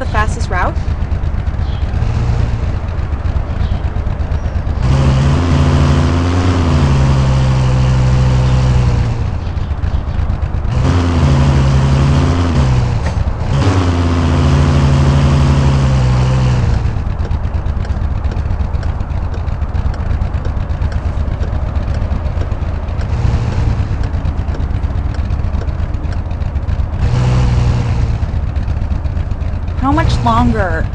the fastest route? How much longer?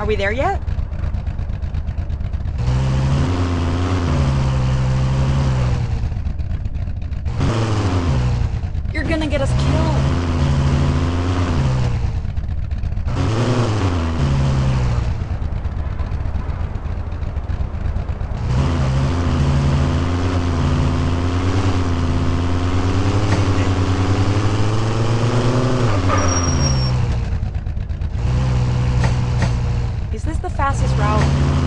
Are we there yet? You're gonna get us killed. Is this the fastest route?